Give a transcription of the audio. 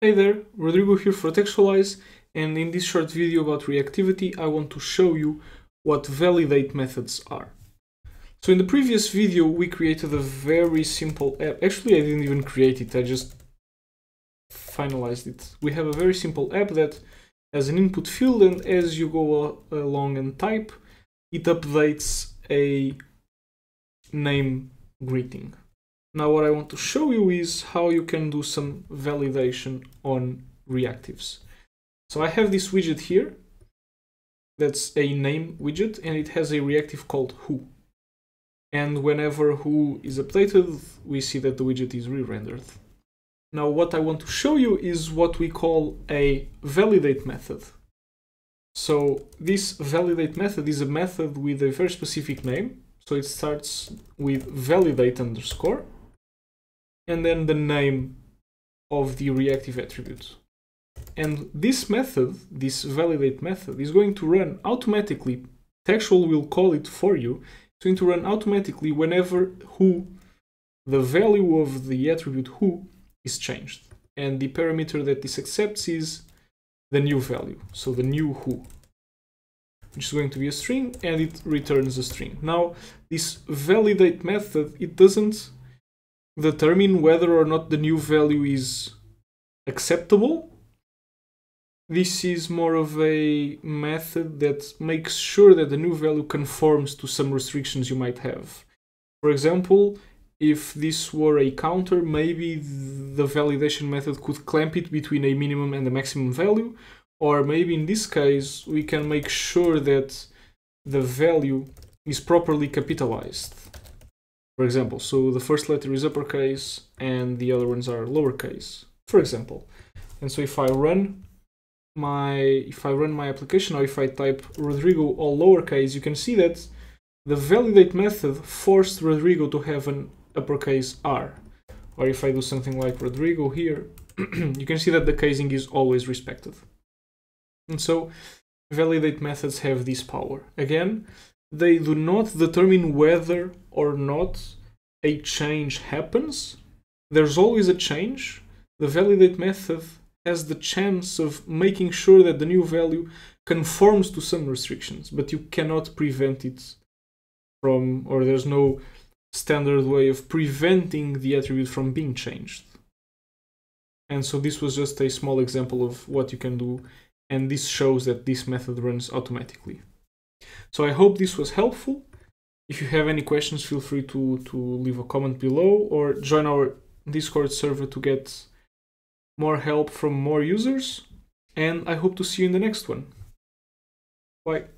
Hey there, Rodrigo here for Textualize, and in this short video about reactivity I want to show you what validate methods are. So in the previous video we created a very simple app. Actually, I didn't even create it, I just finalized it. We have a very simple app that has an input field, and as you go along and type, it updates a name greeting. Now what I want to show you is how you can do some validation on reactives. So I have this widget here, that's a name widget, and it has a reactive called who. And whenever who is updated, we see that the widget is re-rendered. Now what I want to show you is what we call a validate method. So this validate method is a method with a very specific name. So it starts with validate underscore, and then the name of the reactive attribute. And this method, this validate method, is going to run automatically. Textual will call it for you. It's going to run automatically whenever who, the value of the attribute who, is changed. And the parameter that this accepts is the new value, so the new who, which is going to be a string, and it returns a string. Now, this validate method, it doesn't determine whether or not the new value is acceptable. This is more of a method that makes sure that the new value conforms to some restrictions you might have. For example, if this were a counter, maybe the validation method could clamp it between a minimum and a maximum value. Or maybe in this case, we can make sure that the value is properly capitalized, for example. So the first letter is uppercase and the other ones are lowercase, for example. And so if I run my application, or if I type Rodrigo all lowercase, you can see that the validate method forced Rodrigo to have an uppercase R. Or if I do something like Rodrigo here, you can see that the casing is always respected. And so validate methods have this power. Again, they do not determine whether or not a change happens. There's always a change. The validate method has the chance of making sure that the new value conforms to some restrictions, but you cannot prevent it from, or there's no standard way of preventing the attribute from being changed. And so this was just a small example of what you can do. And this shows that this method runs automatically. So I hope this was helpful. If you have any questions, feel free to leave a comment below or join our Discord server to get more help from more users. And I hope to see you in the next one. Bye.